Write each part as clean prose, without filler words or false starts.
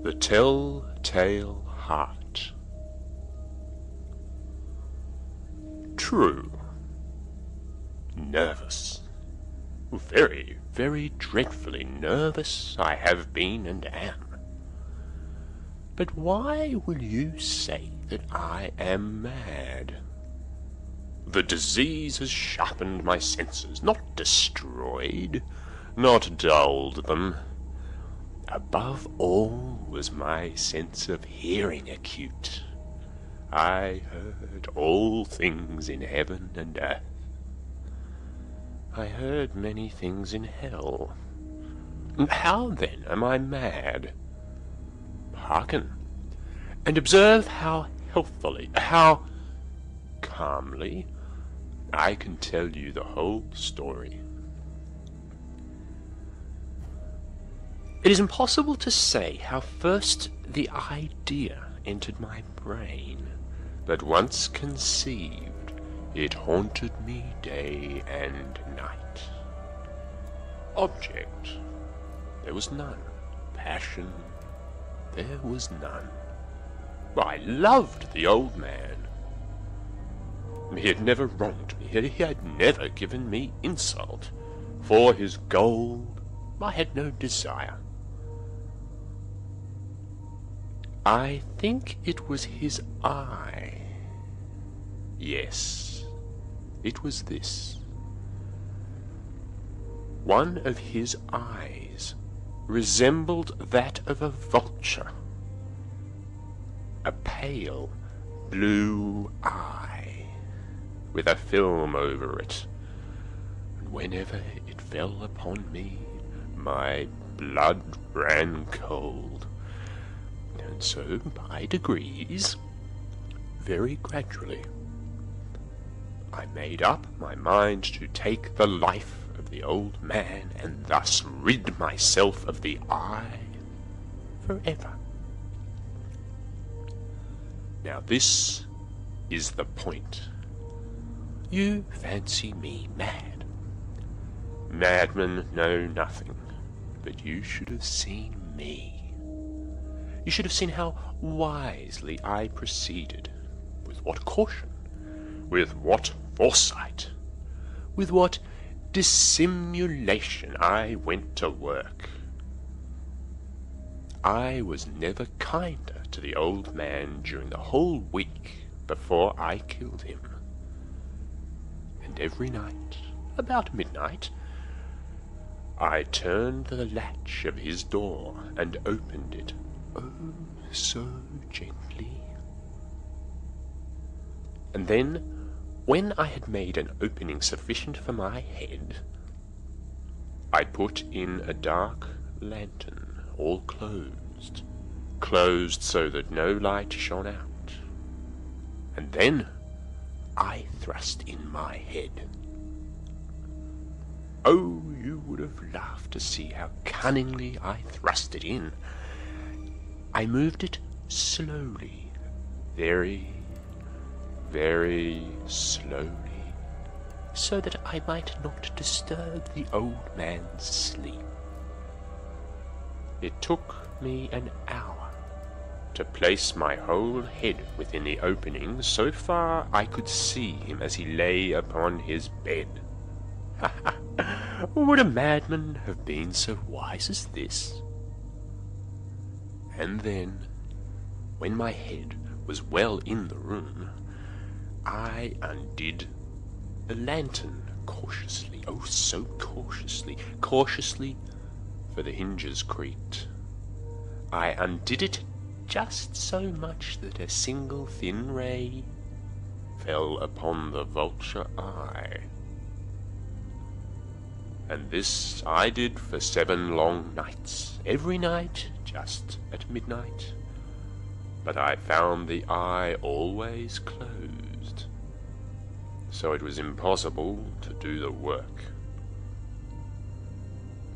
The Tell Tale Heart. True. Nervous. Very, very dreadfully nervous I have been and am. But why will you say that I am mad? The disease has sharpened my senses, not destroyed, not dulled them. Above all was my sense of hearing acute. I heard all things in heaven and earth. I heard many things in hell. How then am I mad? Hearken, and observe how healthfully, how calmly, I can tell you the whole story. It is impossible to say how first the idea entered my brain, but once conceived, it haunted me day and night. Object, there was none. Passion, there was none. I loved the old man. He had never wronged me, he had never given me insult. For his gold, I had no desire. I think it was his eye. Yes, it was this. One of his eyes resembled that of a vulture. A pale blue eye with a film over it. And whenever it fell upon me, my blood ran cold. And so, by degrees, very gradually, I made up my mind to take the life of the old man and thus rid myself of the eye forever. Now this is the point. You fancy me mad. Madmen know nothing, but you should have seen me. You should have seen how wisely I proceeded, with what caution, with what foresight, with what dissimulation I went to work. I was never kinder to the old man during the whole week before I killed him. And every night, about midnight, I turned the latch of his door and opened it. Oh, so gently. And then, when I had made an opening sufficient for my head, I put in a dark lantern, all closed, closed so that no light shone out. And then I thrust in my head. Oh, you would have laughed to see how cunningly I thrust it in. I moved it slowly, very, very slowly, so that I might not disturb the old man's sleep. It took me an hour to place my whole head within the opening, so far I could see him as he lay upon his bed. Ha ha! Would a madman have been so wise as this? And then, when my head was well in the room, I undid the lantern cautiously, oh so cautiously, cautiously, for the hinges creaked. I undid it just so much that a single thin ray fell upon the vulture eye. And this I did for 7 long nights, every night just at midnight. But I found the eye always closed, so it was impossible to do the work.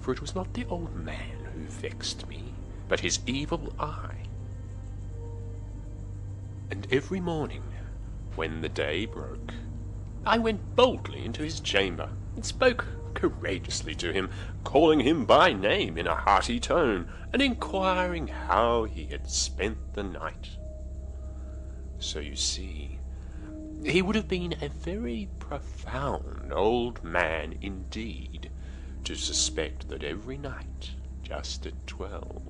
For it was not the old man who vexed me, but his evil eye. And every morning, when the day broke, I went boldly into his chamber and spoke courageously to him, calling him by name in a hearty tone, and inquiring how he had spent the night. So you see, he would have been a very profound old man indeed to suspect that every night, just at 12,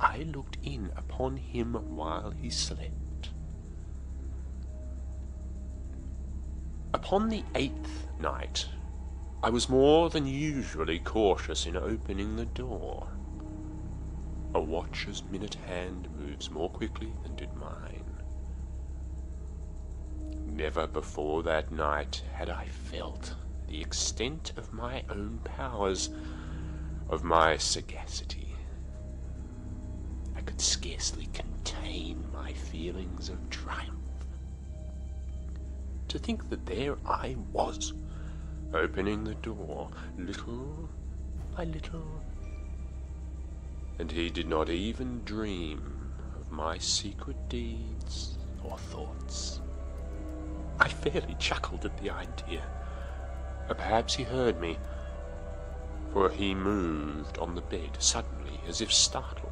I looked in upon him while he slept. Upon the 8th night, I was more than usually cautious in opening the door. A watcher's minute hand moves more quickly than did mine. Never before that night had I felt the extent of my own powers, of my sagacity. I could scarcely contain my feelings of triumph. To think that there I was, opening the door, little by little. And he did not even dream of my secret deeds or thoughts. I fairly chuckled at the idea. Perhaps he heard me, for he moved on the bed suddenly, as if startled.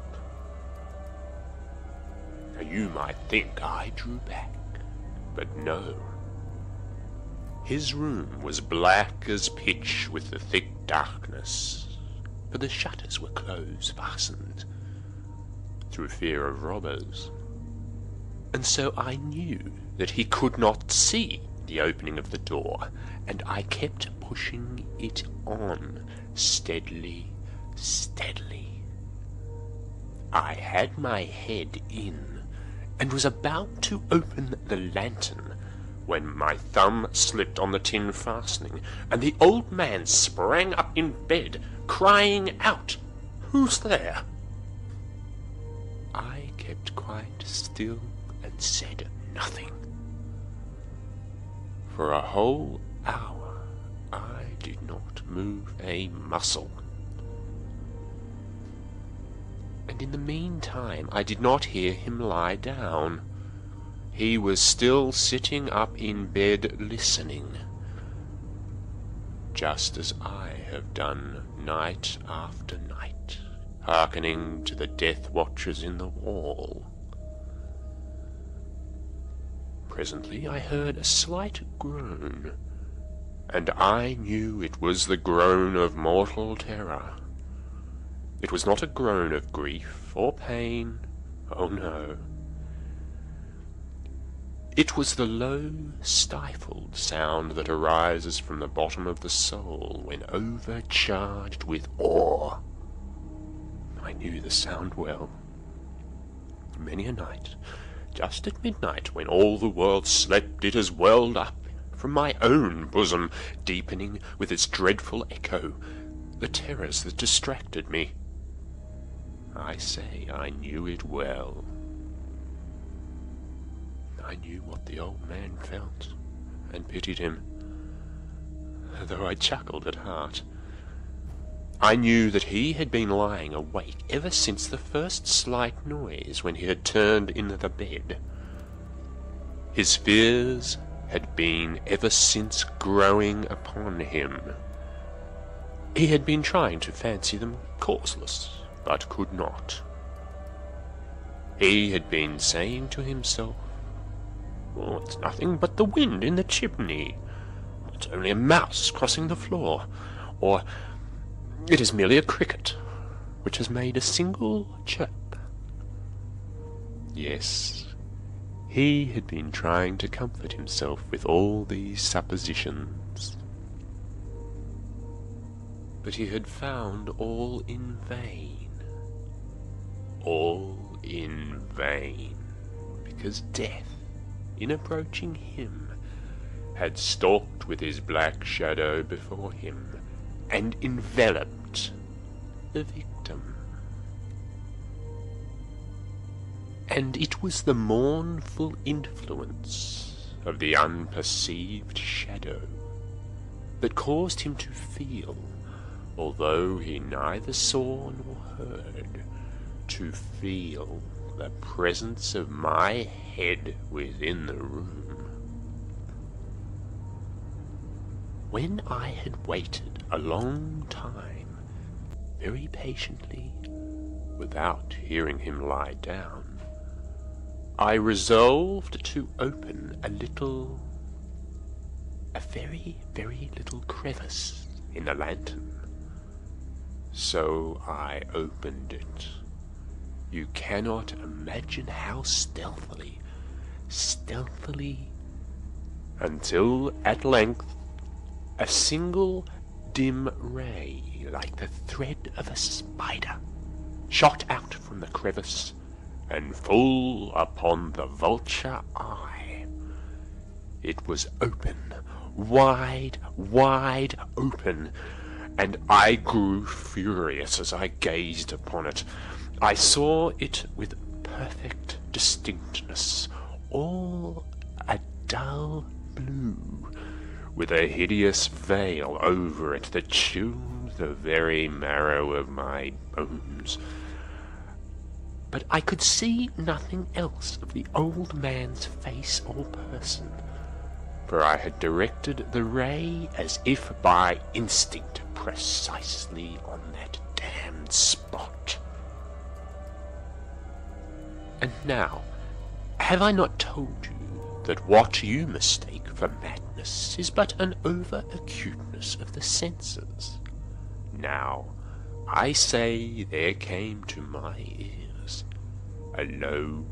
Now you might think I drew back, but no. His room was black as pitch with the thick darkness, for the shutters were close fastened, through fear of robbers. And so I knew that he could not see the opening of the door, and I kept pushing it on, steadily, steadily. I had my head in, and was about to open the lantern, when my thumb slipped on the tin fastening, and the old man sprang up in bed, crying out, "Who's there?" I kept quite still and said nothing. For a whole hour I did not move a muscle. And in the meantime I did not hear him lie down. He was still sitting up in bed listening, just as I have done night after night, hearkening to the death watchers in the wall. Presently I heard a slight groan, and I knew it was the groan of mortal terror. It was not a groan of grief or pain, oh no. It was the low, stifled sound that arises from the bottom of the soul when overcharged with awe. I knew the sound well. Many a night, just at midnight, when all the world slept, it has welled up from my own bosom, deepening with its dreadful echo the terrors that distracted me. I say I knew it well. I knew what the old man felt, and pitied him, though I chuckled at heart. I knew that he had been lying awake ever since the first slight noise when he had turned into the bed. His fears had been ever since growing upon him. He had been trying to fancy them causeless, but could not. He had been saying to himself, "Oh, it's nothing but the wind in the chimney. It's only a mouse crossing the floor," or "it is merely a cricket which has made a single chirp." Yes, he had been trying to comfort himself with all these suppositions, but he had found all in vain. All in vain, because death, in approaching him, had stalked with his black shadow before him, and enveloped the victim. And it was the mournful influence of the unperceived shadow that caused him to feel, although he neither saw nor heard, to feel the presence of my head within the room. When I had waited a long time, very patiently, without hearing him lie down, I resolved to open a very, very little crevice in the lantern. So I opened it. You cannot imagine how stealthily, until at length a single dim ray, like the thread of a spider, shot out from the crevice and full upon the vulture eye. It was open, wide open, and I grew furious as I gazed upon it. I saw it with perfect distinctness, all a dull blue, with a hideous veil over it that chilled the very marrow of my bones. But I could see nothing else of the old man's face or person, for I had directed the ray as if by instinct precisely on that damned spot. And now, have I not told you that what you mistake for madness is but an over-acuteness of the senses? Now, I say there came to my ears a low,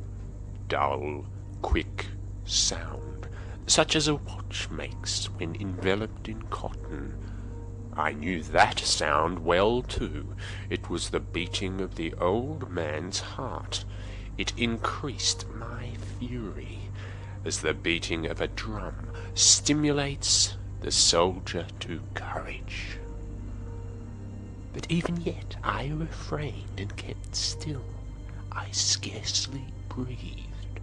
dull, quick sound, such as a watch makes when enveloped in cotton. I knew that sound well, too. It was the beating of the old man's heart. It increased my fury, as the beating of a drum stimulates the soldier to courage. But even yet I refrained and kept still. I scarcely breathed.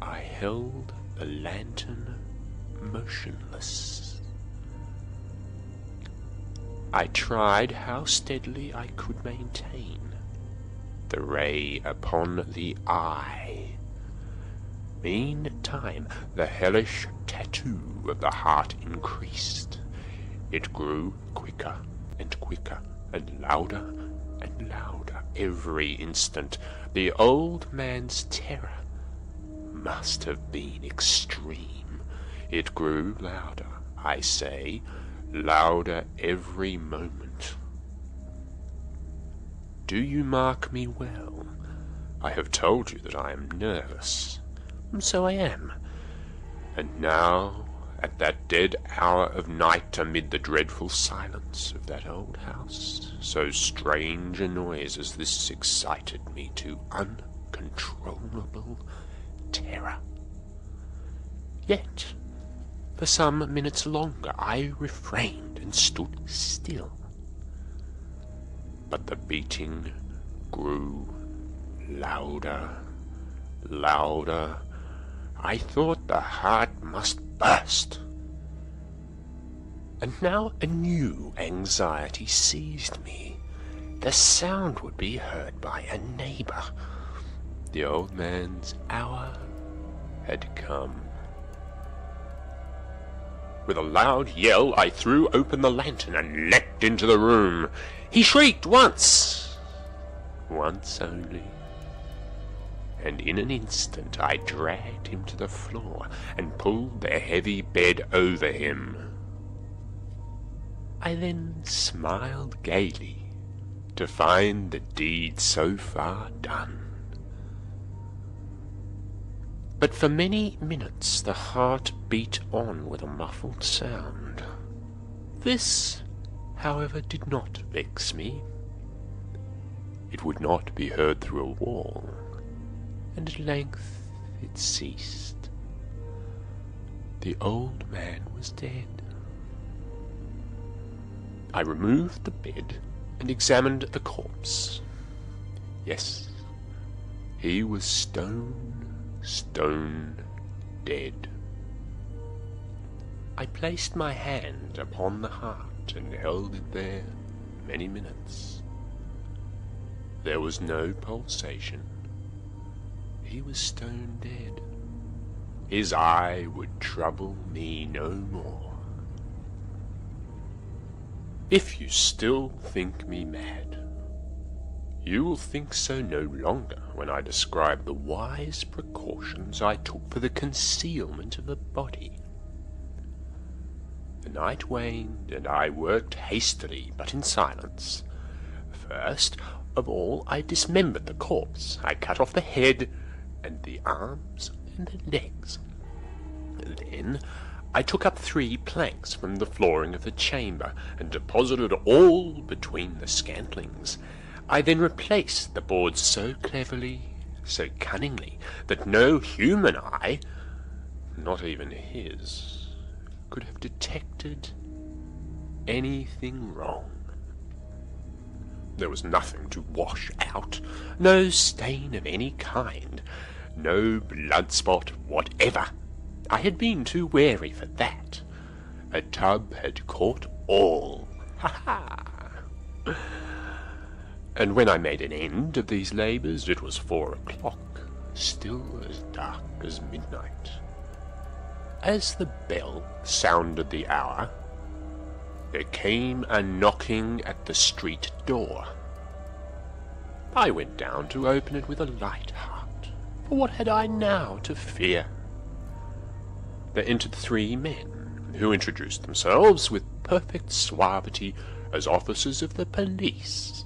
I held the lantern motionless. I tried how steadily I could maintain the ray upon the eye. Meantime, the hellish tattoo of the heart increased. It grew quicker and quicker, and louder every instant. The old man's terror must have been extreme. It grew louder, I say, louder every moment. Do you mark me well? I have told you that I am nervous. So I am. And now, at that dead hour of night, amid the dreadful silence of that old house, so strange a noise as this excited me to uncontrollable terror. Yet, for some minutes longer, I refrained and stood still. But the beating grew louder. I thought the heart must burst. And now a new anxiety seized me. The sound would be heard by a neighbor. The old man's hour had come. With a loud yell, I threw open the lantern and leapt into the room. He shrieked once only, and in an instant I dragged him to the floor and pulled the heavy bed over him. I then smiled gaily to find the deed so far done. But for many minutes the heart beat on with a muffled sound. This, however, did not vex me. It would not be heard through a wall, and at length it ceased. The old man was dead. I removed the bed and examined the corpse. Yes, he was stone dead. I placed my hand upon the heart and held it there many minutes. There was no pulsation. He was stone dead. His eye would trouble me no more. If you still think me mad, you will think so no longer when I describe the wise precautions I took for the concealment of the body. The night waned, and I worked hastily, but in silence. First of all, I dismembered the corpse. I cut off the head, and the arms, and the legs. Then I took up 3 planks from the flooring of the chamber, and deposited all between the scantlings. I then replaced the boards so cleverly, so cunningly, that no human eye, not even his, could have detected anything wrong. There was nothing to wash out, no stain of any kind, no blood spot whatever. I had been too wary for that. A tub had caught all. Ha! And when I made an end of these labours, it was 4 o'clock, still as dark as midnight. As the bell sounded the hour, there came a knocking at the street door. I went down to open it with a light heart, for what had I now to fear? There entered 3 men, who introduced themselves with perfect suavity as officers of the police.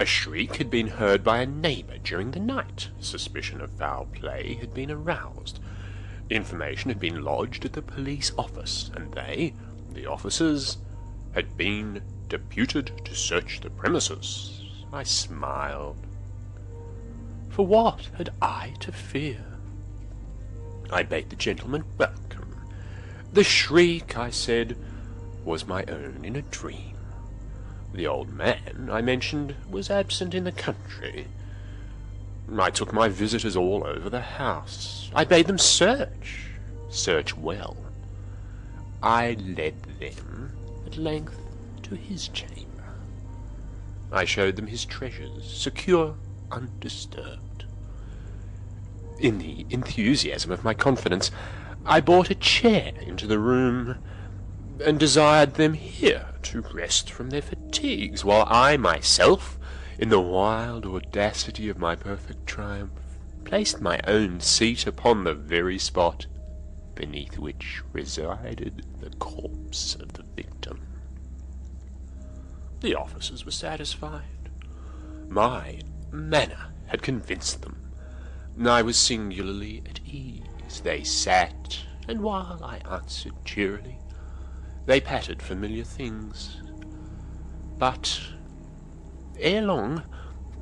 A shriek had been heard by a neighbour during the night. Suspicion of foul play had been aroused. Information had been lodged at the police office, and they, the officers, had been deputed to search the premises. I smiled. For what had I to fear? I bade the gentleman welcome. The shriek, I said, was my own in a dream. The old man, I mentioned, was absent in the country. I took my visitors all over the house. I bade them search well. I led them, at length, to his chamber. I showed them his treasures, secure, undisturbed. In the enthusiasm of my confidence, I brought a chair into the room, and desired them here to rest from their fatigues, while I myself, in the wild audacity of my perfect triumph, placed my own seat upon the very spot beneath which resided the corpse of the victim. The officers were satisfied. My manner had convinced them. I was singularly at ease. They sat, and while I answered cheerily, they patted familiar things. But ere long,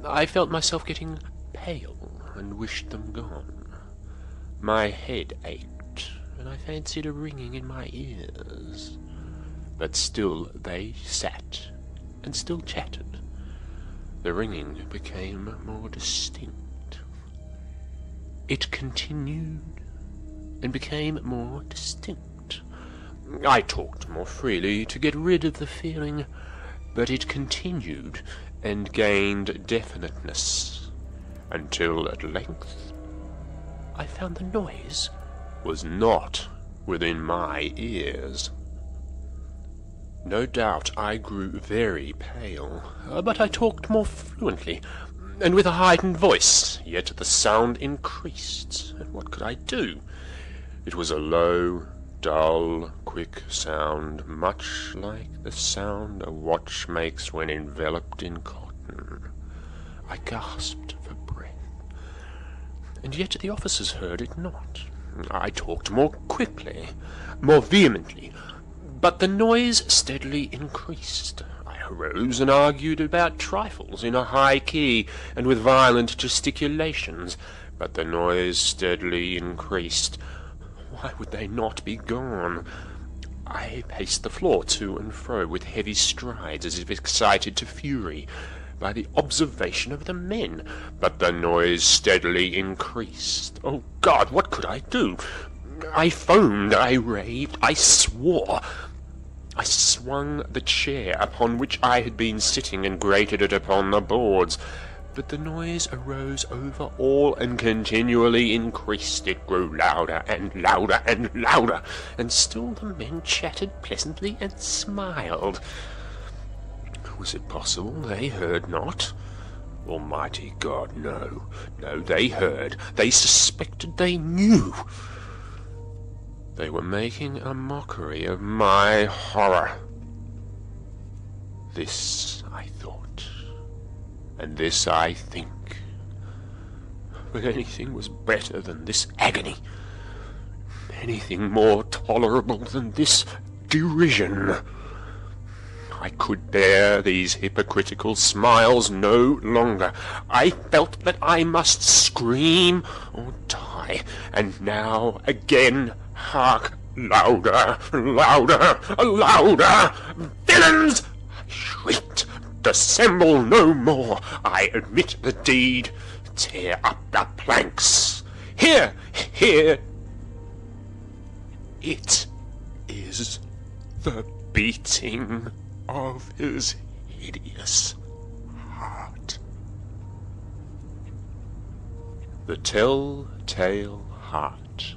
I felt myself getting pale, and wished them gone. My head ached, and I fancied a ringing in my ears. But still they sat, and still chatted. The ringing became more distinct. It continued, and became more distinct. I talked more freely to get rid of the feeling, but it continued, and gained definiteness, until at length I found the noise was not within my ears. No doubt I grew very pale, but I talked more fluently, and with a heightened voice, yet the sound increased, and what could I do? It was a low, dull, quick sound, much like the sound a watch makes when enveloped in cotton. I gasped for breath, and yet the officers heard it not. I talked more quickly, more vehemently, but the noise steadily increased. Arose and argued about trifles in a high key, and with violent gesticulations, but the noise steadily increased. Why would they not be gone? I paced the floor to and fro with heavy strides, as if excited to fury by the observation of the men, but the noise steadily increased. Oh God, what could I do? I foamed, I raved, I swore. I swung the chair upon which I had been sitting, and grated it upon the boards. But the noise arose over all, and continually increased. It grew louder and louder and louder, and still the men chatted pleasantly and smiled. Was it possible they heard not? Almighty God, no. No, they heard. They suspected, they knew. They were making a mockery of my horror. This I thought, and this I think. But anything was better than this agony. Anything more tolerable than this derision. I could bear these hypocritical smiles no longer. I felt that I must scream or die. And now again, hark, louder, louder, louder! Villains! I shrieked. Dissemble no more. I admit the deed. Tear up the planks. Here, here. It is the beating of his hideous heart. The Tell Tale Heart.